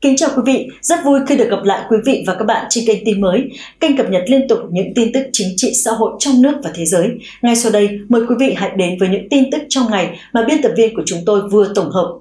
Kính chào quý vị, rất vui khi được gặp lại quý vị và các bạn trên kênh tin mới, kênh cập nhật liên tục những tin tức chính trị xã hội trong nước và thế giới. Ngay sau đây, mời quý vị hãy đến với những tin tức trong ngày mà biên tập viên của chúng tôi vừa tổng hợp.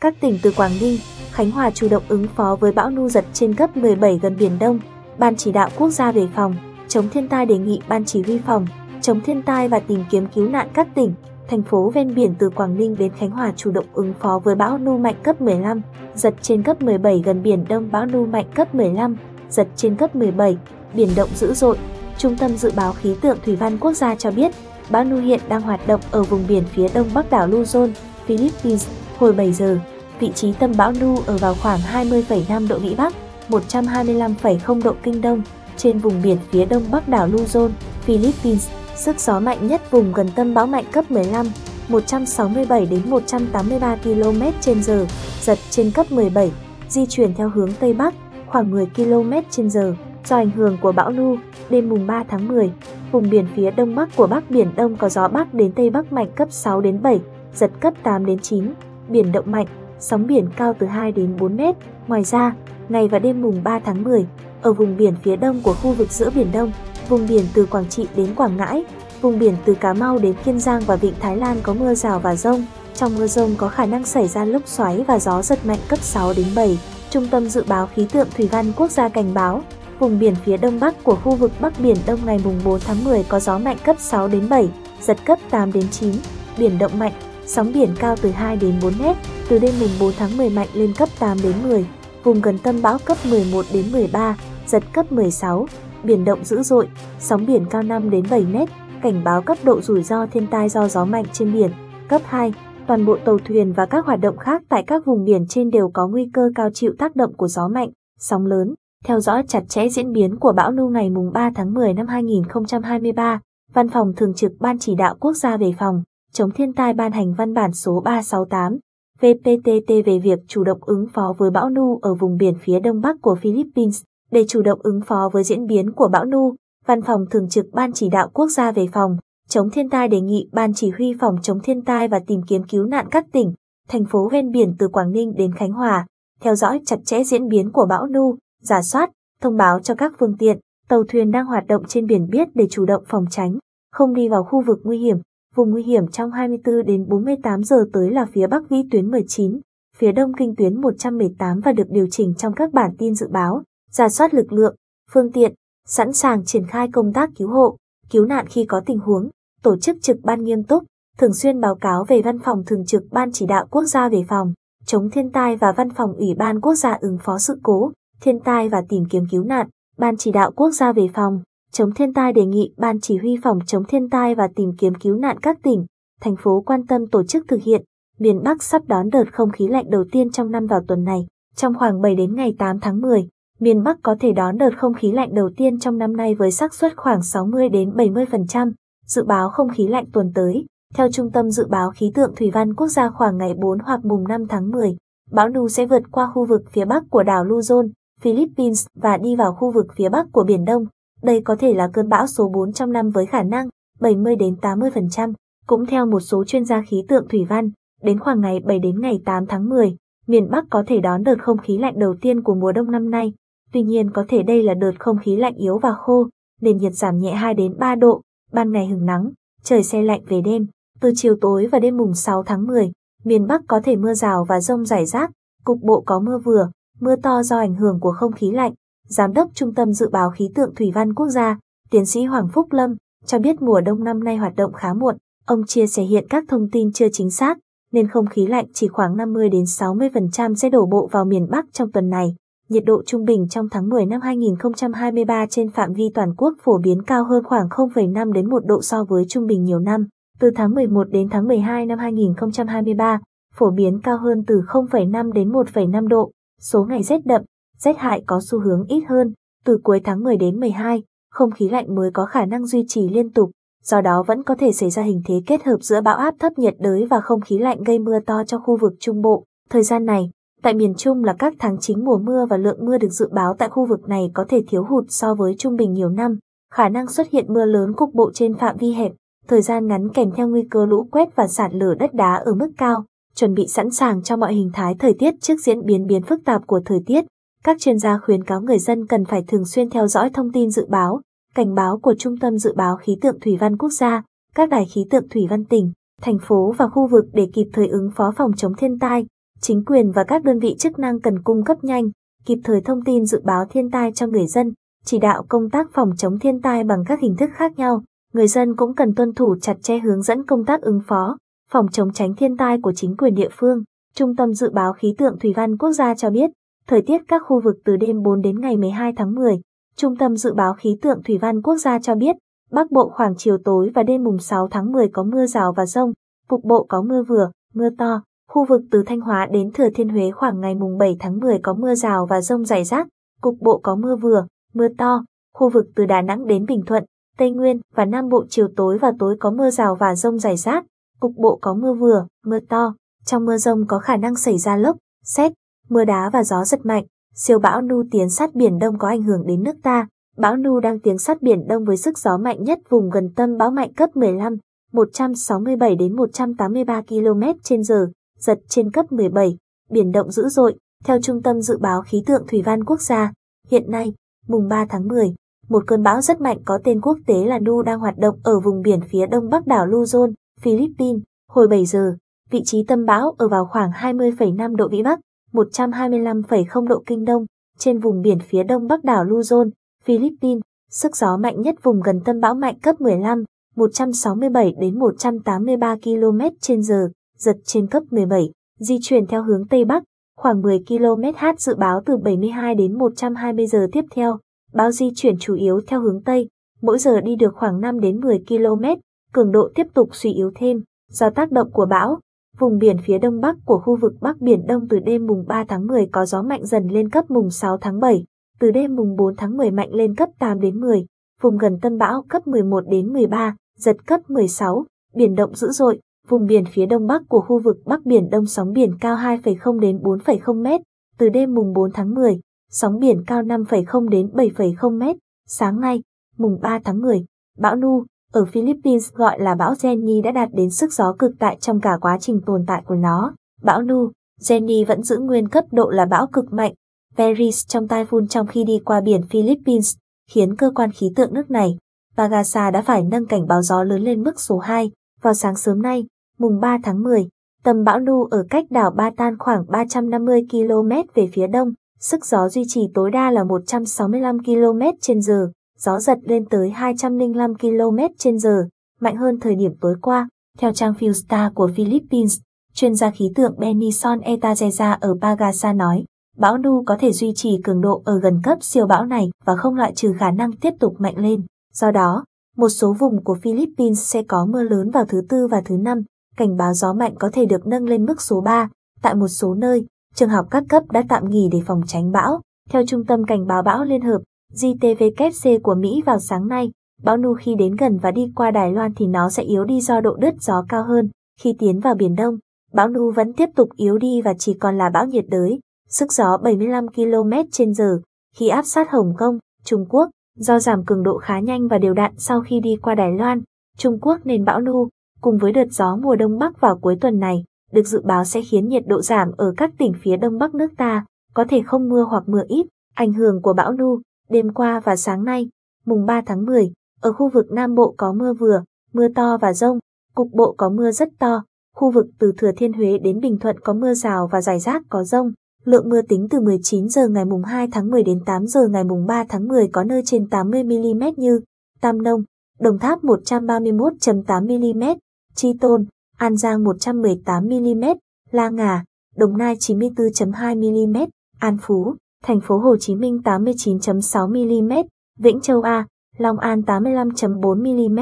Các tỉnh từ Quảng Ninh, Khánh Hòa chủ động ứng phó với bão nu giật trên cấp 17 gần Biển Đông. Ban chỉ đạo quốc gia về phòng chống thiên tai đề nghị Ban chỉ huy phòng chống thiên tai và tìm kiếm cứu nạn các tỉnh, thành phố ven biển từ Quảng Ninh đến Khánh Hòa chủ động ứng phó với bão nu mạnh cấp 15, giật trên cấp 17 gần Biển Đông. Bão nu mạnh cấp 15, giật trên cấp 17, biển động dữ dội. Trung tâm Dự báo Khí tượng Thủy văn Quốc gia cho biết, bão nu hiện đang hoạt động ở vùng biển phía đông bắc đảo Luzon, Philippines, hồi 7 giờ. Vị trí tâm bão nu ở vào khoảng 20,5 độ Vĩ Bắc, 125,0 độ Kinh Đông, trên vùng biển phía đông bắc đảo Luzon, Philippines. Sức gió mạnh nhất vùng gần tâm bão mạnh cấp 15, 167 đến 183 km/h, giật trên cấp 17, di chuyển theo hướng Tây Bắc, khoảng 10 km/h. Do ảnh hưởng của bão nu, đêm mùng 3 tháng 10, vùng biển phía đông bắc của Bắc Biển Đông có gió Bắc đến Tây Bắc mạnh cấp 6 đến 7, giật cấp 8 đến 9, biển động mạnh, sóng biển cao từ 2 đến 4 mét. Ngoài ra, ngày và đêm mùng 3 tháng 10, ở vùng biển phía đông của khu vực giữa Biển Đông, vùng biển từ Quảng Trị đến Quảng Ngãi, vùng biển từ Cà Mau đến Kiên Giang và Vịnh Thái Lan có mưa rào và dông. Trong mưa dông có khả năng xảy ra lốc xoáy và gió giật mạnh cấp 6 đến 7. Trung tâm Dự báo Khí tượng Thủy văn Quốc gia cảnh báo, vùng biển phía đông bắc của khu vực Bắc Biển Đông ngày mùng 4 tháng 10 có gió mạnh cấp 6 đến 7, giật cấp 8 đến 9, biển động mạnh, sóng biển cao từ 2 đến 4 mét, từ đêm mùng 4 tháng 10 mạnh lên cấp 8 đến 10, vùng gần tâm bão cấp 11 đến 13, giật cấp 16. Biển động dữ dội, sóng biển cao 5 đến 7 mét, cảnh báo cấp độ rủi ro thiên tai do gió mạnh trên biển. Cấp 2, toàn bộ tàu thuyền và các hoạt động khác tại các vùng biển trên đều có nguy cơ cao chịu tác động của gió mạnh, sóng lớn. Theo dõi chặt chẽ diễn biến của bão nu ngày 3 tháng 10 năm 2023, Văn phòng Thường trực Ban Chỉ đạo Quốc gia về phòng chống thiên tai ban hành văn bản số 368 VPTT về việc chủ động ứng phó với bão nu ở vùng biển phía đông bắc của Philippines. Để chủ động ứng phó với diễn biến của bão nu, Văn phòng Thường trực Ban Chỉ đạo Quốc gia về phòng chống thiên tai đề nghị Ban Chỉ huy phòng chống thiên tai và tìm kiếm cứu nạn các tỉnh, thành phố ven biển từ Quảng Ninh đến Khánh Hòa, theo dõi chặt chẽ diễn biến của bão nu, rà soát, thông báo cho các phương tiện, tàu thuyền đang hoạt động trên biển biết để chủ động phòng tránh, không đi vào khu vực nguy hiểm, vùng nguy hiểm trong 24 đến 48 giờ tới là phía bắc vĩ tuyến 19, phía đông kinh tuyến 118 và được điều chỉnh trong các bản tin dự báo. Rà soát lực lượng, phương tiện, sẵn sàng triển khai công tác cứu hộ, cứu nạn khi có tình huống, tổ chức trực ban nghiêm túc, thường xuyên báo cáo về Văn phòng Thường trực Ban Chỉ đạo Quốc gia về phòng chống thiên tai và Văn phòng Ủy ban Quốc gia ứng phó sự cố, thiên tai và tìm kiếm cứu nạn. Ban Chỉ đạo Quốc gia về phòng chống thiên tai đề nghị Ban Chỉ huy phòng chống thiên tai và tìm kiếm cứu nạn các tỉnh, thành phố quan tâm tổ chức thực hiện. Miền Bắc sắp đón đợt không khí lạnh đầu tiên trong năm vào tuần này, trong khoảng 7 đến ngày 8 tháng 10. Miền Bắc có thể đón đợt không khí lạnh đầu tiên trong năm nay với xác suất khoảng 60 đến 70%. Dự báo không khí lạnh tuần tới, theo Trung tâm Dự báo Khí tượng Thủy văn Quốc gia khoảng ngày 4 hoặc mùng 5 tháng 10, bão nu sẽ vượt qua khu vực phía bắc của đảo Luzon, Philippines và đi vào khu vực phía bắc của Biển Đông. Đây có thể là cơn bão số 4 trong năm với khả năng 70 đến 80%. Cũng theo một số chuyên gia khí tượng thủy văn, đến khoảng ngày 7 đến ngày 8 tháng 10, miền Bắc có thể đón đợt không khí lạnh đầu tiên của mùa đông năm nay. Tuy nhiên có thể đây là đợt không khí lạnh yếu và khô, nền nhiệt giảm nhẹ 2 đến 3 độ, ban ngày hứng nắng, trời se lạnh về đêm. Từ chiều tối và đêm mùng 6 tháng 10, miền Bắc có thể mưa rào và dông rải rác, cục bộ có mưa vừa, mưa to do ảnh hưởng của không khí lạnh. Giám đốc Trung tâm Dự báo Khí tượng Thủy văn Quốc gia, tiến sĩ Hoàng Phúc Lâm, cho biết mùa đông năm nay hoạt động khá muộn. Ông chia sẻ hiện các thông tin chưa chính xác, nên không khí lạnh chỉ khoảng 50 đến 60% sẽ đổ bộ vào miền Bắc trong tuần này. Nhiệt độ trung bình trong tháng 10 năm 2023 trên phạm vi toàn quốc phổ biến cao hơn khoảng 0,5 đến 1 độ so với trung bình nhiều năm. Từ tháng 11 đến tháng 12 năm 2023, phổ biến cao hơn từ 0,5 đến 1,5 độ. Số ngày rét đậm, rét hại có xu hướng ít hơn. Từ cuối tháng 10 đến 12, không khí lạnh mới có khả năng duy trì liên tục. Do đó vẫn có thể xảy ra hình thế kết hợp giữa bão áp thấp nhiệt đới và không khí lạnh gây mưa to cho khu vực Trung Bộ. Thời gian này, tại miền Trung là các tháng chính mùa mưa và lượng mưa được dự báo tại khu vực này có thể thiếu hụt so với trung bình nhiều năm. Khả năng xuất hiện mưa lớn cục bộ trên phạm vi hẹp, thời gian ngắn kèm theo nguy cơ lũ quét và sạt lở đất đá ở mức cao, chuẩn bị sẵn sàng cho mọi hình thái thời tiết trước diễn biến phức tạp của thời tiết. Các chuyên gia khuyến cáo người dân cần phải thường xuyên theo dõi thông tin dự báo, cảnh báo của Trung tâm Dự báo Khí tượng Thủy văn Quốc gia, các đài khí tượng thủy văn tỉnh, thành phố và khu vực để kịp thời ứng phó phòng chống thiên tai. Chính quyền và các đơn vị chức năng cần cung cấp nhanh, kịp thời thông tin dự báo thiên tai cho người dân, chỉ đạo công tác phòng chống thiên tai bằng các hình thức khác nhau. Người dân cũng cần tuân thủ chặt chẽ hướng dẫn công tác ứng phó, phòng chống tránh thiên tai của chính quyền địa phương. Trung tâm Dự báo Khí tượng Thủy văn Quốc gia cho biết, thời tiết các khu vực từ đêm 4 đến ngày 12 tháng 10. Trung tâm Dự báo Khí tượng Thủy văn Quốc gia cho biết, Bắc Bộ khoảng chiều tối và đêm mùng 6 tháng 10 có mưa rào và dông, cục bộ có mưa vừa, mưa to. Khu vực từ Thanh Hóa đến Thừa Thiên Huế khoảng ngày mùng 7 tháng 10 có mưa rào và dông rải rác, cục bộ có mưa vừa, mưa to. Khu vực từ Đà Nẵng đến Bình Thuận, Tây Nguyên và Nam Bộ chiều tối và tối có mưa rào và dông rải rác, cục bộ có mưa vừa, mưa to. Trong mưa dông có khả năng xảy ra lốc, sét, mưa đá và gió giật mạnh. Siêu bão Nu tiến sát Biển Đông có ảnh hưởng đến nước ta. Bão Nu đang tiến sát Biển Đông với sức gió mạnh nhất vùng gần tâm bão mạnh cấp 15, 167 đến 183 km/h, giật trên cấp 17, biển động dữ dội. Theo Trung tâm Dự báo Khí tượng Thủy văn Quốc gia, hiện nay, mùng 3 tháng 10, một cơn bão rất mạnh có tên quốc tế là Nu đang hoạt động ở vùng biển phía đông bắc đảo Luzon, Philippines. Hồi 7 giờ, vị trí tâm bão ở vào khoảng 20,5 độ Vĩ Bắc, 125,0 độ Kinh Đông, trên vùng biển phía đông bắc đảo Luzon, Philippines. Sức gió mạnh nhất vùng gần tâm bão mạnh cấp 15, 167 đến 183 km/h, giật trên cấp 17, di chuyển theo hướng Tây Bắc, khoảng 10 km/h dự báo từ 72 đến 120 giờ tiếp theo. Bão di chuyển chủ yếu theo hướng Tây, mỗi giờ đi được khoảng 5 đến 10 km, cường độ tiếp tục suy yếu thêm. Do tác động của bão, vùng biển phía đông bắc của khu vực Bắc Biển Đông từ đêm mùng 3 tháng 10 có gió mạnh dần lên cấp mùng 6 tháng 7, từ đêm mùng 4 tháng 10 mạnh lên cấp 8 đến 10, vùng gần tâm bão cấp 11 đến 13, giật cấp 16, biển động dữ dội. Vùng biển phía đông bắc của khu vực Bắc Biển Đông sóng biển cao 2,0 đến 4,0 m, từ đêm mùng 4 tháng 10, sóng biển cao 5,0 đến 7,0 m. Sáng nay, mùng 3 tháng 10, bão Nu, ở Philippines gọi là bão Jenny đã đạt đến sức gió cực đại trong cả quá trình tồn tại của nó. Bão Nu, Jenny vẫn giữ nguyên cấp độ là bão cực mạnh, Veris trong typhoon trong khi đi qua biển Philippines, khiến cơ quan khí tượng nước này, Pagasa đã phải nâng cảnh báo gió lớn lên mức số 2. Vào sáng sớm nay, mùng 3 tháng 10, tâm bão Nu ở cách đảo Batan khoảng 350 km về phía đông, sức gió duy trì tối đa là 165 km/h, gió giật lên tới 205 km/h, mạnh hơn thời điểm tối qua. Theo trang Philstar của Philippines, chuyên gia khí tượng Benison Etageza ở Pagasa nói, bão Nu có thể duy trì cường độ ở gần cấp siêu bão này và không loại trừ khả năng tiếp tục mạnh lên. Do đó, một số vùng của Philippines sẽ có mưa lớn vào thứ Tư và thứ Năm. Cảnh báo gió mạnh có thể được nâng lên mức số 3. Tại một số nơi, trường học các cấp đã tạm nghỉ để phòng tránh bão. Theo Trung tâm Cảnh báo Bão Liên hợp JTWC của Mỹ vào sáng nay, bão Nu khi đến gần và đi qua Đài Loan thì nó sẽ yếu đi do độ đứt gió cao hơn. Khi tiến vào Biển Đông, bão Nu vẫn tiếp tục yếu đi và chỉ còn là bão nhiệt đới. Sức gió 75 km/h khi áp sát Hồng Kông, Trung Quốc. Do giảm cường độ khá nhanh và đều đặn sau khi đi qua Đài Loan, Trung Quốc nên bão Nu, cùng với đợt gió mùa đông bắc vào cuối tuần này, được dự báo sẽ khiến nhiệt độ giảm ở các tỉnh phía đông bắc nước ta, có thể không mưa hoặc mưa ít. Ảnh hưởng của bão Nu, đêm qua và sáng nay, mùng 3 tháng 10, ở khu vực Nam Bộ có mưa vừa, mưa to và dông, cục bộ có mưa rất to, khu vực từ Thừa Thiên Huế đến Bình Thuận có mưa rào và rải rác có dông. Lượng mưa tính từ 19 giờ ngày mùng 2 tháng 10 đến 8 giờ ngày mùng 3 tháng 10 có nơi trên 80 mm như Tam Nông, Đồng Tháp 131,8 mm, Tri Tôn, An Giang 118 mm, La Ngà, Đồng Nai 94,2 mm, An Phú, Thành phố Hồ Chí Minh 89,6 mm, Vĩnh Châu A, Long An 85,4 mm,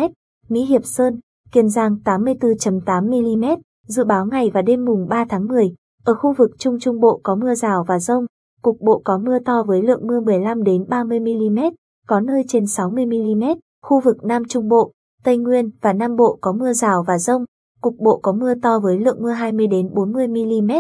Mỹ Hiệp Sơn, Kiên Giang 84,8 mm. Dự báo ngày và đêm mùng 3 tháng 10. Ở khu vực Trung Trung Bộ có mưa rào và dông, cục bộ có mưa to với lượng mưa 15 đến 30 mm, có nơi trên 60 mm. Khu vực Nam Trung Bộ, Tây Nguyên và Nam Bộ có mưa rào và dông, cục bộ có mưa to với lượng mưa 20 đến 40 mm,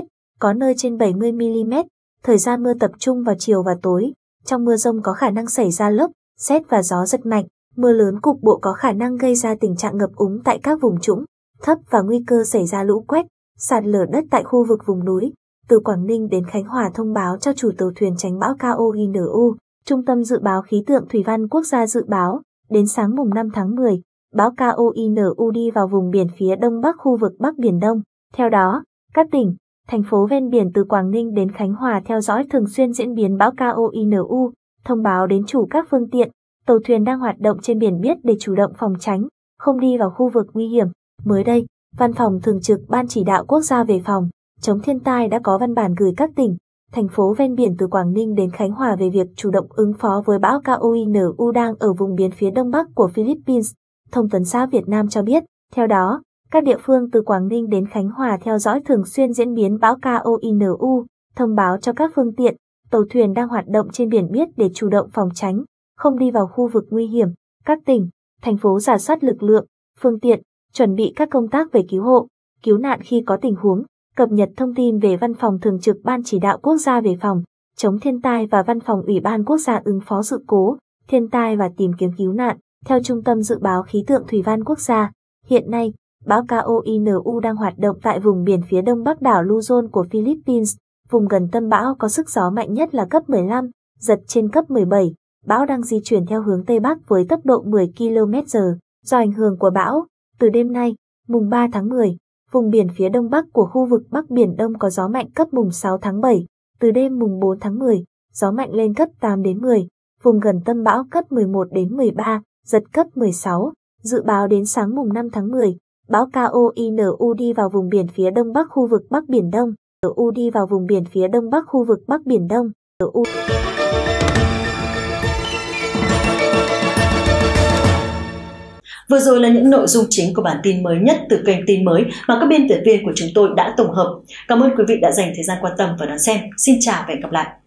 có nơi trên 70 mm. Thời gian mưa tập trung vào chiều và tối. Trong mưa dông có khả năng xảy ra lốc, sét và gió giật mạnh. Mưa lớn cục bộ có khả năng gây ra tình trạng ngập úng tại các vùng trũng, thấp và nguy cơ xảy ra lũ quét, sạt lở đất tại khu vực vùng núi. Từ Quảng Ninh đến Khánh Hòa thông báo cho chủ tàu thuyền tránh bão KOINU, Trung tâm Dự báo Khí tượng Thủy văn Quốc gia dự báo, đến sáng mùng 5 tháng 10, bão KOINU đi vào vùng biển phía đông bắc khu vực Bắc Biển Đông. Theo đó, các tỉnh, thành phố ven biển từ Quảng Ninh đến Khánh Hòa theo dõi thường xuyên diễn biến bão KOINU, thông báo đến chủ các phương tiện, tàu thuyền đang hoạt động trên biển biết để chủ động phòng tránh, không đi vào khu vực nguy hiểm. Mới đây, Văn phòng Thường trực Ban Chỉ đạo Quốc gia về phòng chống thiên tai đã có văn bản gửi các tỉnh, thành phố ven biển từ Quảng Ninh đến Khánh Hòa về việc chủ động ứng phó với bão Koinu đang ở vùng biển phía đông bắc của Philippines. Thông tấn xã Việt Nam cho biết, theo đó, các địa phương từ Quảng Ninh đến Khánh Hòa theo dõi thường xuyên diễn biến bão Koinu, thông báo cho các phương tiện, tàu thuyền đang hoạt động trên biển biết để chủ động phòng tránh, không đi vào khu vực nguy hiểm. Các tỉnh, thành phố rà soát lực lượng, phương tiện, chuẩn bị các công tác về cứu hộ, cứu nạn khi có tình huống. Cập nhật thông tin về Văn phòng Thường trực Ban Chỉ đạo Quốc gia về phòng chống thiên tai và Văn phòng Ủy ban Quốc gia ứng phó sự cố, thiên tai và tìm kiếm cứu nạn. Theo Trung tâm Dự báo Khí tượng Thủy văn Quốc gia, hiện nay, bão Koinu đang hoạt động tại vùng biển phía đông bắc đảo Luzon của Philippines. Vùng gần tâm bão có sức gió mạnh nhất là cấp 15, giật trên cấp 17. Bão đang di chuyển theo hướng Tây Bắc với tốc độ 10 km/h. Do ảnh hưởng của bão, từ đêm nay, mùng 3 tháng 10, vùng biển phía đông bắc của khu vực Bắc Biển Đông có gió mạnh cấp mùng 6 tháng 7, từ đêm mùng 4 tháng 10, gió mạnh lên cấp 8 đến 10, vùng gần tâm bão cấp 11 đến 13, giật cấp 16. Dự báo đến sáng mùng 5 tháng 10, bão Koinu đi vào vùng biển phía đông bắc khu vực Bắc Biển Đông, đi vào vùng biển phía đông bắc khu vực Bắc Biển Đông. Vừa rồi là những nội dung chính của bản tin mới nhất từ kênh tin mới mà các biên tập viên của chúng tôi đã tổng hợp. Cảm ơn quý vị đã dành thời gian quan tâm và đón xem. Xin chào và hẹn gặp lại!